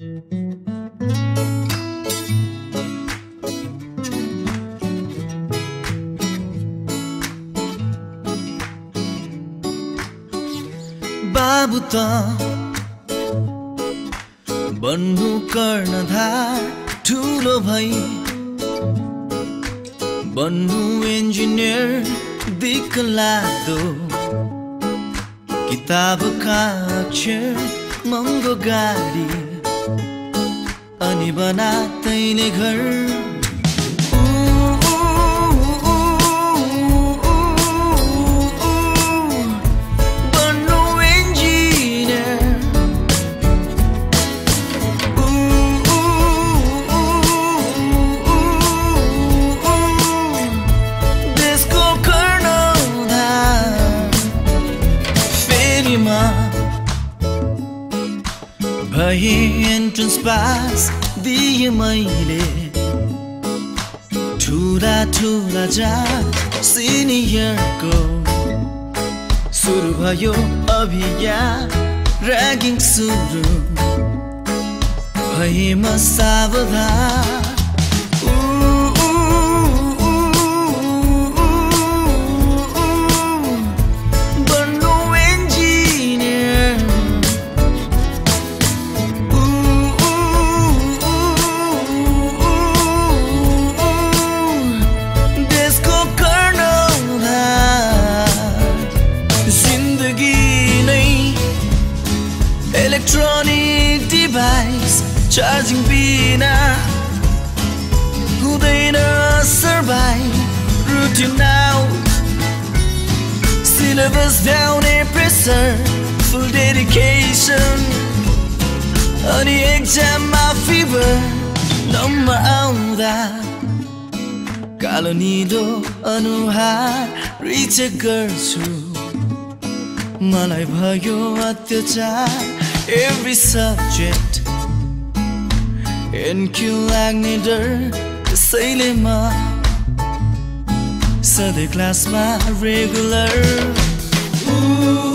Babu Ta Bannu कर्णधार ठूलो भाइ बन्नु इन्जिनियर दिखलादो किताब का अक्षर मंगो गाडी अनि बनातै ने घर entrance pass diye maile thura ja senior ko suru bhayo abhiya ragging suru bhaye ma savadhan electronic device charging bina hudaina survive routine now syllabus down a pressure full dedication on the exam my fever number aunda kalonido anuhar reach garchu malai bhayo atyachar every subject NQ Agnider Sailema Sunday class my regular ooh.